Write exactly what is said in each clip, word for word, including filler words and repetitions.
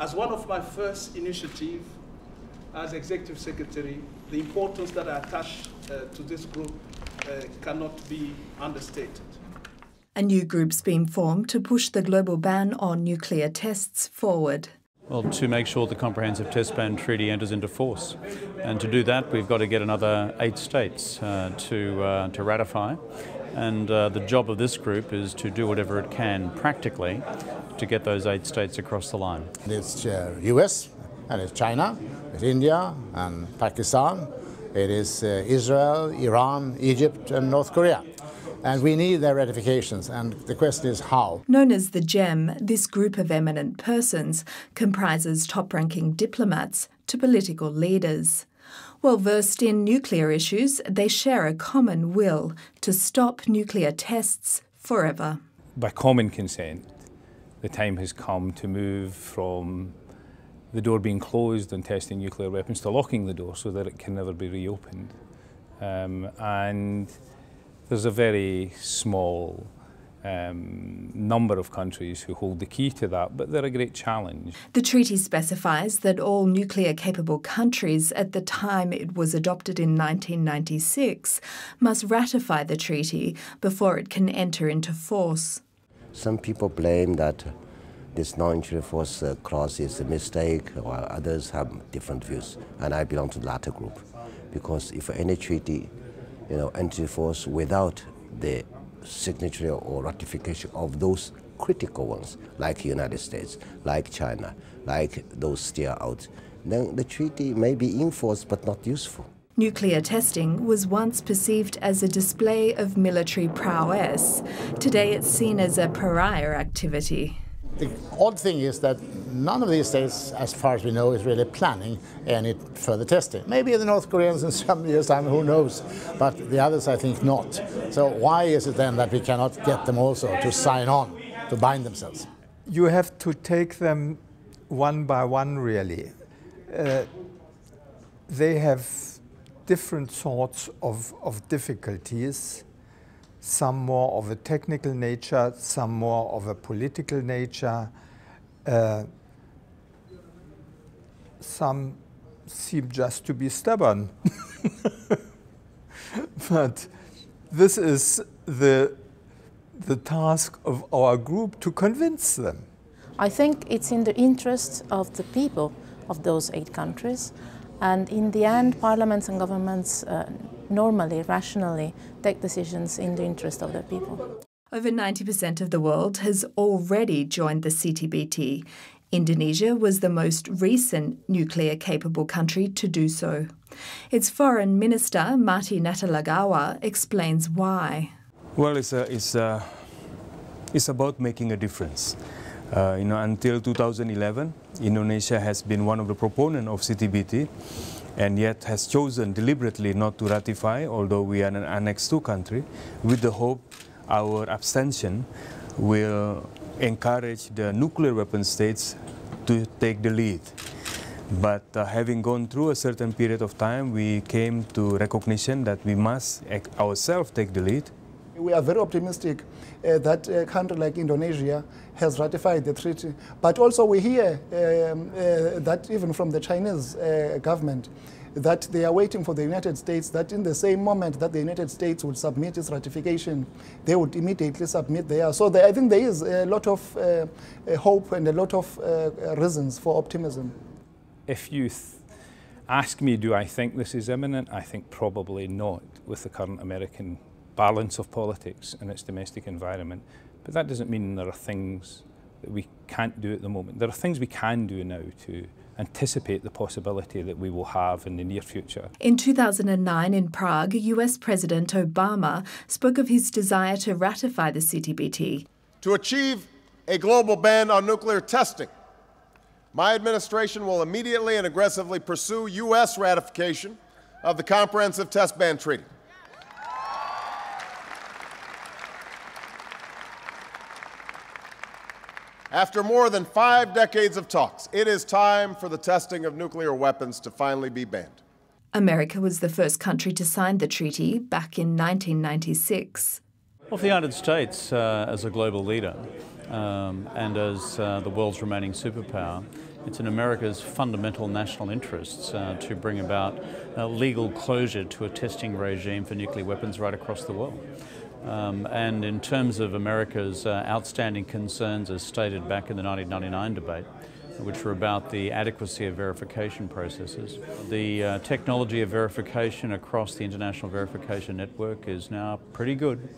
as one of my first initiatives as Executive Secretary, the importance that I attach uh, to this group uh, cannot be understated. A new group's been formed to push the global ban on nuclear tests forward. Well, to make sure the Comprehensive Test-Ban Treaty enters into force. And to do that, we've got to get another eight states uh, to, uh, to ratify. And uh, the job of this group is to do whatever it can practically to get those eight states across the line. It's uh, U S, and it's China, it's India and Pakistan, it is uh, Israel, Iran, Egypt and North Korea. And we need their ratifications, and the question is how. Known as the GEM, this group of eminent persons comprises top-ranking diplomats to political leaders. Well versed in nuclear issues, they share a common will to stop nuclear tests forever. By common consent, the time has come to move from the door being closed on testing nuclear weapons to locking the door so that it can never be reopened. Um, and There's a very small um, number of countries who hold the key to that, but they're a great challenge. The treaty specifies that all nuclear-capable countries at the time it was adopted in nineteen ninety-six must ratify the treaty before it can enter into force. Some people blame that this non-entry force clause is a mistake, while others have different views, and I belong to the latter group, because if any treaty you know, entry force without the signature or ratification of those critical ones, like the United States, like China, like those steer out, then the treaty may be enforced but not useful. Nuclear testing was once perceived as a display of military prowess. Today it's seen as a pariah activity. The odd thing is that none of these states, as far as we know, is really planning any further testing. Maybe the North Koreans in some years' time, who knows, but the others I think not. So why is it then that we cannot get them also to sign on, to bind themselves? You have to take them one by one, really. Uh, they have different sorts of, of difficulties. Some more of a technical nature, some more of a political nature. Uh, some seem just to be stubborn. But this is the, the task of our group, to convince them. I think it's in the interest of the people of those eight countries. And in the end, parliaments and governments uh, normally, rationally, take decisions in the interest of the people. Over ninety percent of the world has already joined the C T B T. Indonesia was the most recent nuclear-capable country to do so. Its Foreign Minister, Marty Natalegawa, explains why. Well, it's, a, it's, a, it's about making a difference. Uh, you know, until two thousand eleven, Indonesia has been one of the proponents of C T B T, and yet has chosen deliberately not to ratify, although we are an Annex two country, with the hope our abstention will encourage the nuclear weapon states to take the lead. But uh, having gone through a certain period of time, we came to recognition that we must ourselves take the lead. We are very optimistic uh, that a country like Indonesia has ratified the treaty. But also we hear um, uh, that even from the Chinese uh, government, that they are waiting for the United States, that in the same moment that the United States would submit its ratification, they would immediately submit theirs. So there, I think there is a lot of uh, hope and a lot of uh, reasons for optimism. If you th ask me, do I think this is imminent? I think probably not, with the current American balance of politics and its domestic environment. But that doesn't mean there are things that we can't do at the moment. There are things we can do now to anticipate the possibility that we will have in the near future. In two thousand nine in Prague, U S President Obama spoke of his desire to ratify the C T B T. To achieve a global ban on nuclear testing, my administration will immediately and aggressively pursue U S ratification of the Comprehensive Test-Ban Treaty. After more than five decades of talks, it is time for the testing of nuclear weapons to finally be banned. America was the first country to sign the treaty back in nineteen ninety-six. Well, the United States, uh, as a global leader um, and as uh, the world's remaining superpower, It's in America's fundamental national interests uh, to bring about uh, legal closure to a testing regime for nuclear weapons right across the world. Um, and in terms of America's uh, outstanding concerns, as stated back in the nineteen ninety-nine debate, which were about the adequacy of verification processes. The uh, technology of verification across the international verification network is now pretty good.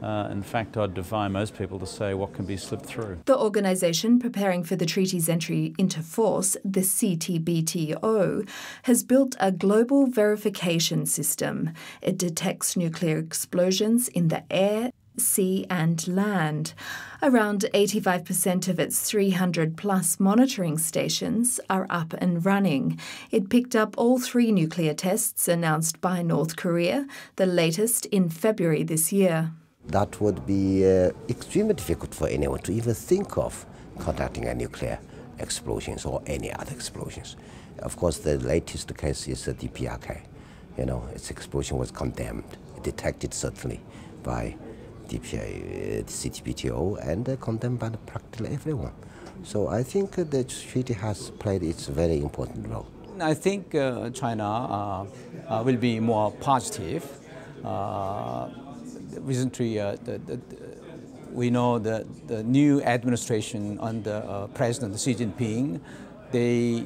Uh, in fact, I'd defy most people to say what can be slipped through. The organisation preparing for the treaty's entry into force, the C T B T O, has built a global verification system. It detects nuclear explosions in the air, sea and land. Around eighty-five percent of its three hundred plus monitoring stations are up and running. It picked up all three nuclear tests announced by North Korea, the latest in February this year. That would be uh, extremely difficult for anyone to even think of conducting a nuclear explosions or any other explosions. Of course, the latest case is the D P R K. You know, its explosion was condemned, detected certainly by D P I, uh, C T B T O, and uh, condemned by practically everyone. So I think uh, the treaty has played its very important role. I think uh, China uh, uh, will be more positive. Uh, recently, uh, the, the, we know that the new administration under uh, President Xi Jinping, they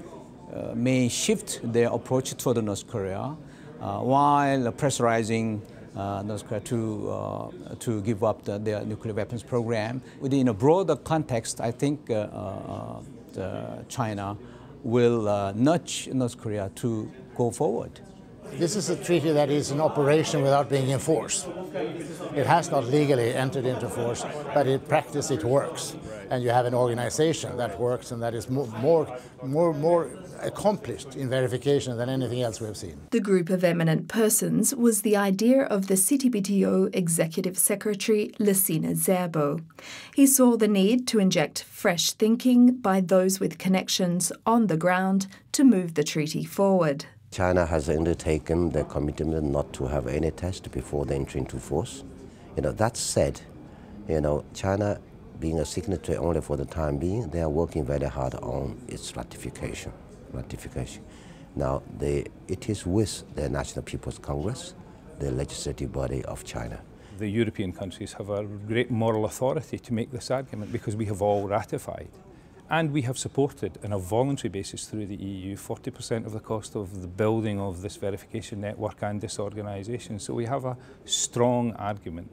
uh, may shift their approach toward North Korea uh, while pressurizing Uh, North Korea to, uh, to give up the, their nuclear weapons program. Within a broader context, I think uh, uh, the China will uh, nudge North Korea to go forward. This is a treaty that is in operation without being enforced. It has not legally entered into force, but in practice it works. And you have an organization that works and that is more, more, more, more accomplished in verification than anything else we have seen. The group of eminent persons was the idea of the C T B T O Executive Secretary Lassina Zerbo. He saw the need to inject fresh thinking by those with connections on the ground to move the treaty forward. China has undertaken the commitment not to have any test before the entry into force. You know, that said, you know, China being a signatory only for the time being, they are working very hard on its ratification. ratification. Now, they, it is with the National People's Congress, the legislative body of China. The European countries have a great moral authority to make this argument because we have all ratified. And we have supported, on a voluntary basis through the E U, forty percent of the cost of the building of this verification network and this organisation. So we have a strong argument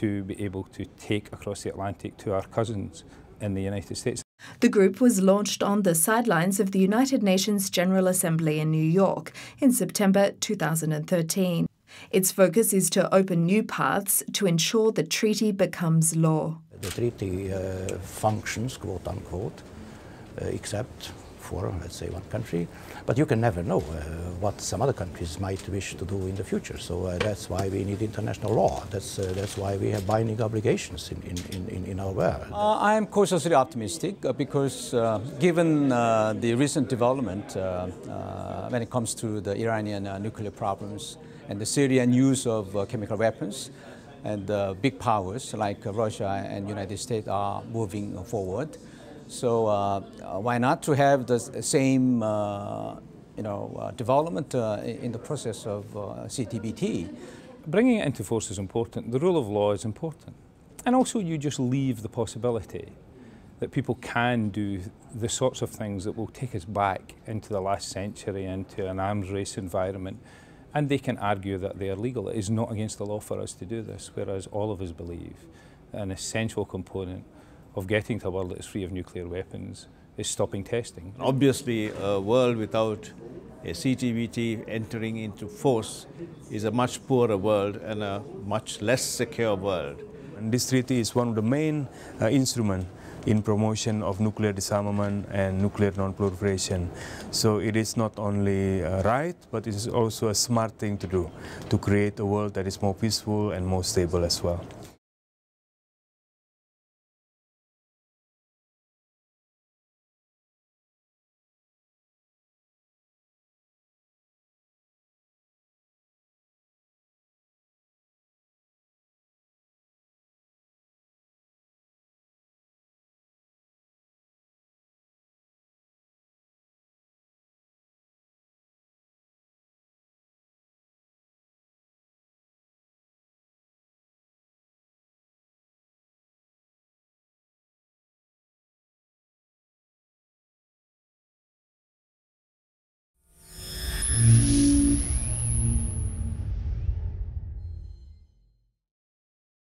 to be able to take across the Atlantic to our cousins in the United States. The group was launched on the sidelines of the United Nations General Assembly in New York in September two thousand thirteen. Its focus is to open new paths to ensure the treaty becomes law. The treaty uh, functions, quote unquote, uh, except for, let's say, one country. But you can never know uh, what some other countries might wish to do in the future. So uh, that's why we need international law. That's, uh, that's why we have binding obligations in, in, in, in our world. Uh, I am cautiously optimistic because uh, given uh, the recent development uh, uh, when it comes to the Iranian uh, nuclear problems and the Syrian use of uh, chemical weapons, and uh, big powers like uh, Russia and United States are moving forward. So uh, why not to have the same uh, you know, uh, development uh, in the process of uh, C T B T? Bringing it into force is important. The rule of law is important. And also you just leave the possibility that people can do the sorts of things that will take us back into the last century, into an arms race environment. And they can argue that they are legal. It is not against the law for us to do this, whereas all of us believe an essential component of getting to a world that is free of nuclear weapons is stopping testing. Obviously, a world without a C T B T entering into force is a much poorer world and a much less secure world. And this treaty is one of the main uh, instruments in promotion of nuclear disarmament and nuclear non-proliferation. So it is not only uh, right, but it is also a smart thing to do, to create a world that is more peaceful and more stable as well.